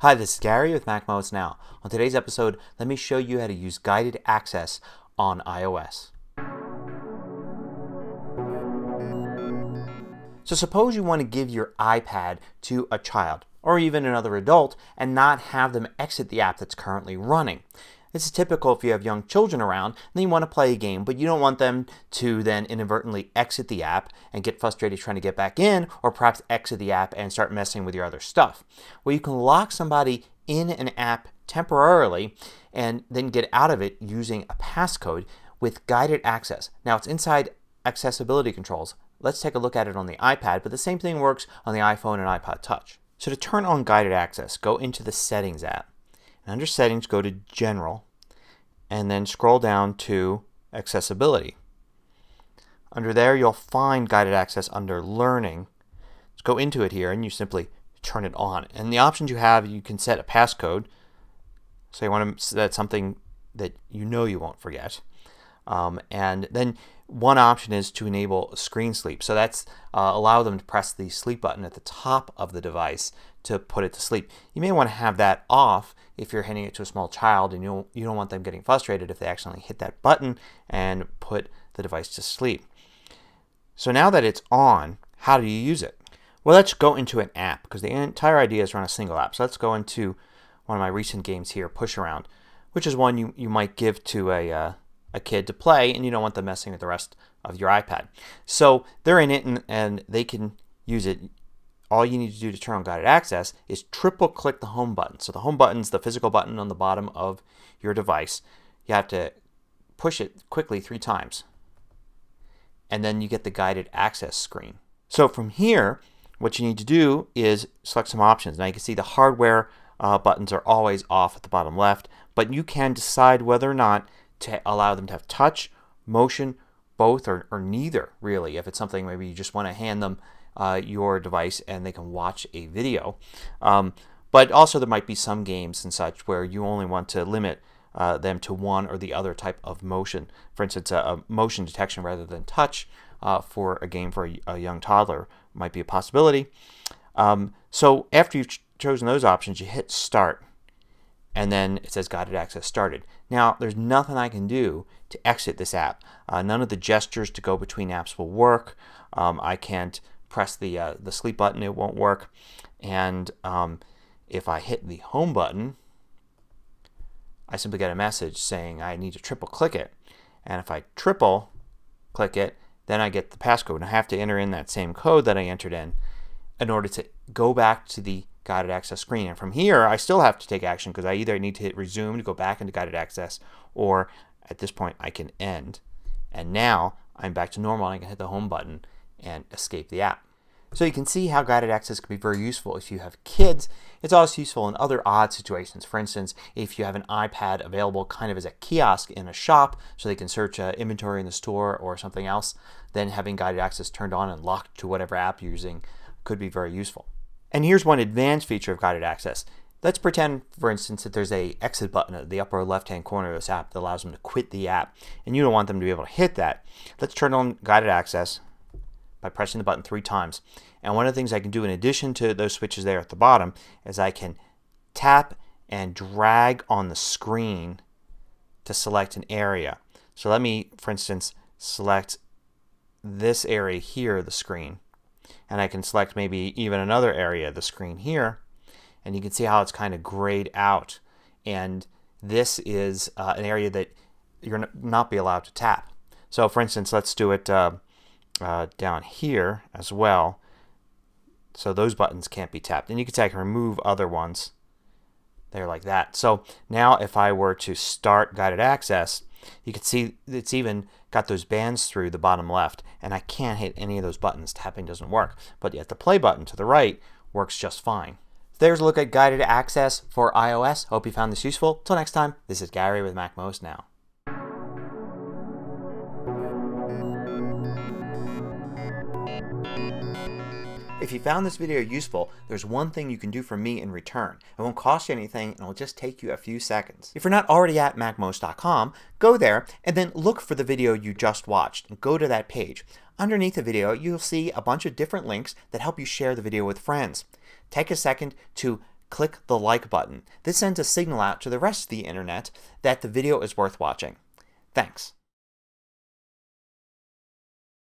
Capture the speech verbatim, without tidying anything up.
Hi, this is Gary with MacMost Now. On today's episode, let me show you how to use guided access on iOS. So suppose you want to give your iPad to a child or even another adult and not have them exit the app that's currently running. This is typical if you have young children around and then you want to play a game but you don't want them to then inadvertently exit the app and get frustrated trying to get back in, or perhaps exit the app and start messing with your other stuff. Well, you can lock somebody in an app temporarily and then get out of it using a passcode with guided access. Now it's inside accessibility controls. Let's take a look at it on the iPad, but the same thing works on the iPhone and iPod Touch. So to turn on guided access, go into the Settings app. Under Settings, go to General and then scroll down to Accessibility. Under there you'll find Guided Access under Learning. Let's go into it here and you simply turn it on. And the options you have, you can set a passcode, so you want to set something that you know you won't forget. Um, and then one option is to enable screen sleep. So that's uh, allow them to press the sleep button at the top of the device to put it to sleep. You may want to have that off if you're handing it to a small child and you don't, you don't want them getting frustrated if they accidentally hit that button and put the device to sleep. So now that it's on, how do you use it? Well, let's go into an app because the entire idea is to run a single app. So let's go into one of my recent games here, Push Around, which is one you, you might give to a uh, a kid to play and you don't want them messing with the rest of your iPad. So they're in it and, and they can use it. All you need to do to turn on guided access is triple click the home button. So the home button is the physical button on the bottom of your device. You have to push it quickly three times and then you get the guided access screen. So from here what you need to do is select some options. Now you can see the hardware uh, buttons are always off at the bottom left, but you can decide whether or not to allow them to have touch, motion, both, or, or neither really. If it's something maybe you just want to hand them uh, your device and they can watch a video. Um, but also there might be some games and such where you only want to limit uh, them to one or the other type of motion. For instance, a, a motion detection rather than touch uh, for a game for a, a young toddler might be a possibility. Um, so after you've ch- chosen those options, you hit Start. And then it says guided access started. Now there's nothing I can do to exit this app. Uh, none of the gestures to go between apps will work. Um, I can't press the uh, the sleep button, it won't work. And um, if I hit the home button I simply get a message saying I need to triple click it. And if I triple click it then I get the passcode. And I have to enter in that same code that I entered in in order to go back to the guided access screen. And from here I still have to take action because I either need to hit resume to go back into guided access, or at this point I can end. And now I'm back to normal and I can hit the home button and escape the app. So you can see how guided access can be very useful if you have kids. It's also useful in other odd situations. For instance, if you have an iPad available kind of as a kiosk in a shop so they can search uh, inventory in the store or something else, then having guided access turned on and locked to whatever app you're using could be very useful. And here's one advanced feature of guided access. Let's pretend, for instance, that there's an exit button at the upper left-hand corner of this app that allows them to quit the app, and you don't want them to be able to hit that. Let's turn on guided access by pressing the button three times. And one of the things I can do in addition to those switches there at the bottom is I can tap and drag on the screen to select an area. So let me, for instance, select this area here of the screen. And I can select maybe even another area of the screen here, and you can see how it's kind of grayed out, and this is uh, an area that you're not be allowed to tap. So for instance let's do it uh, uh, down here as well. So those buttons can't be tapped, and you can say I can remove other ones there like that. So now if I were to start guided access you can see it's even got those bands through the bottom left, and I can't hit any of those buttons. Tapping doesn't work, but yet the play button to the right works just fine. There's a look at guided access for iOS. Hope you found this useful. Till next time, this is Gary with MacMost Now. If you found this video useful, there's one thing you can do for me in return. It won't cost you anything and it'll just take you a few seconds. If you're not already at macmost dot com, go there and then look for the video you just watched and go to that page. Underneath the video you'll see a bunch of different links that help you share the video with friends. Take a second to click the like button. This sends a signal out to the rest of the internet that the video is worth watching. Thanks.